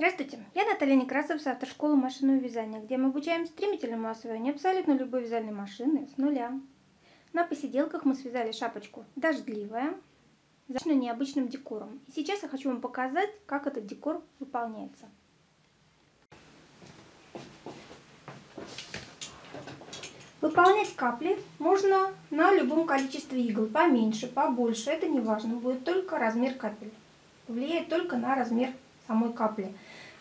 Здравствуйте, я Наталья Некрасова с автошколы машинного вязания, где мы обучаем стремительному освоению абсолютно любой вязальной машины с нуля. На посиделках мы связали шапочку «Дождливая» с необычным декором. И сейчас я хочу вам показать, как этот декор выполняется. Выполнять капли можно на любом количестве игл, поменьше, побольше, это не важно, будет только размер капель, влияет только на размер самой капли.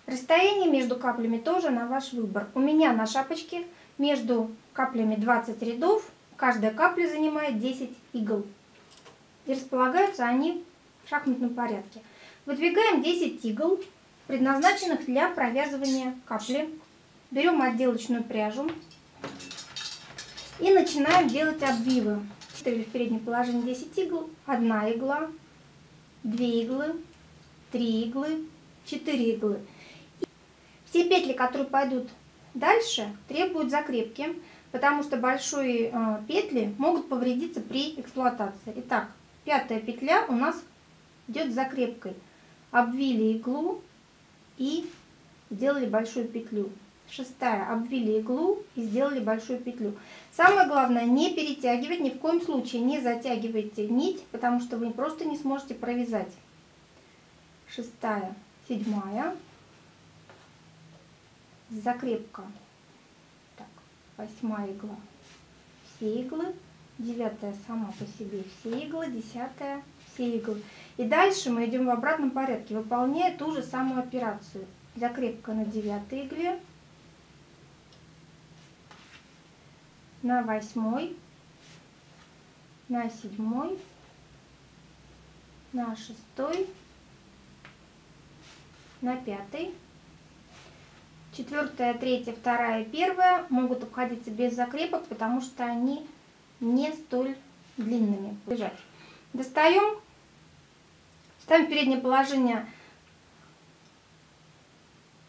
Расстояние между каплями тоже на ваш выбор. У меня на шапочке между каплями 20 рядов, каждая капля занимает 10 игл. И располагаются они в шахматном порядке. Выдвигаем 10 игл, предназначенных для провязывания капли. Берем отделочную пряжу и начинаем делать обвивы. Вставили в переднее положение 10 игл, 1 игла, 2 иглы, 3 иглы, 4 иглы. И все петли, которые пойдут дальше, требуют закрепки, потому что большие петли могут повредиться при эксплуатации. Итак, 5-я петля у нас идет с закрепкой. Обвили иглу и сделали большую петлю. 6-я, обвили иглу и сделали большую петлю. Самое главное, не перетягивать, ни в коем случае не затягивайте нить, потому что вы просто не сможете провязать. 6-я. 7-я, закрепка, так, 8-я игла, все иглы, 9-я сама по себе, все иглы, 10-я, все иглы. И дальше мы идем в обратном порядке, выполняя ту же самую операцию. Закрепка на 9-й игле, на 8-й, на 7-й, на 6-й, на 5-й, 4-я, 3-я, 2-я, 1-я могут обходиться без закрепок, потому что они не столь длинными. Достаем, ставим в переднее положение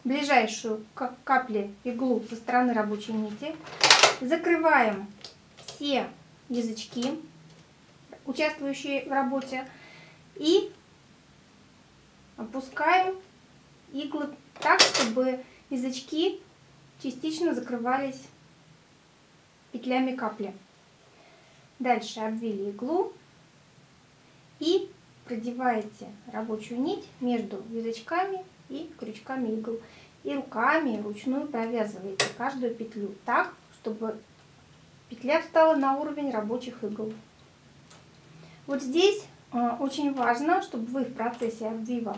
ближайшую к капле иглу со стороны рабочей нити, закрываем все язычки, участвующие в работе, и опускаем иглы так, чтобы язычки частично закрывались петлями капли. Дальше обвили иглу и продеваете рабочую нить между язычками и крючками игл. И руками ручную провязываете каждую петлю так, чтобы петля встала на уровень рабочих игл. Вот здесь очень важно, чтобы вы в процессе обвива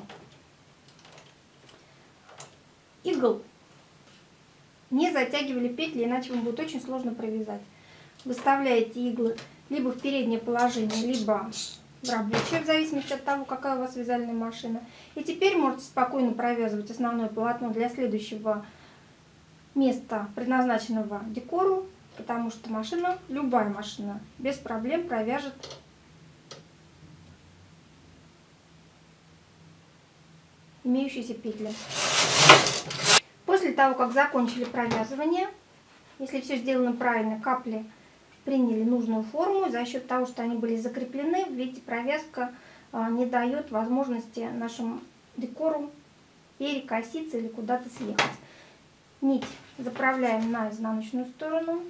игл не затягивали петли, иначе вам будет очень сложно провязать. Выставляете иглы либо в переднее положение, либо в рабочее, в зависимости от того, какая у вас вязальная машина. И теперь можете спокойно провязывать основное полотно для следующего места, предназначенного декору, потому что машина, любая машина, без проблем провяжет имеющиеся петли. После того, как закончили провязывание, если все сделано правильно, капли приняли нужную форму. За счет того, что они были закреплены, видите, провязка не дает возможности нашему декору перекоситься или куда-то съехать. Нить заправляем на изнаночную сторону.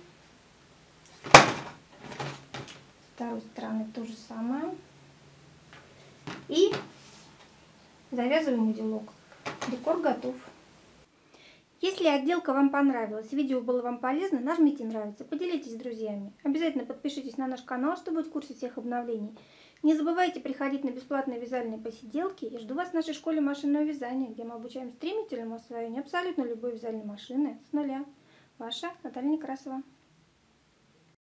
С второй стороны то же самое. И завязываем узелок. Декор готов. Если отделка вам понравилась, видео было вам полезно, нажмите нравится, поделитесь с друзьями. Обязательно подпишитесь на наш канал, чтобы быть в курсе всех обновлений. Не забывайте приходить на бесплатные вязальные посиделки и жду вас в нашей школе машинного вязания, где мы обучаем стремительному освоению абсолютно любой вязальной машины с нуля. Ваша Наталья Некрасова.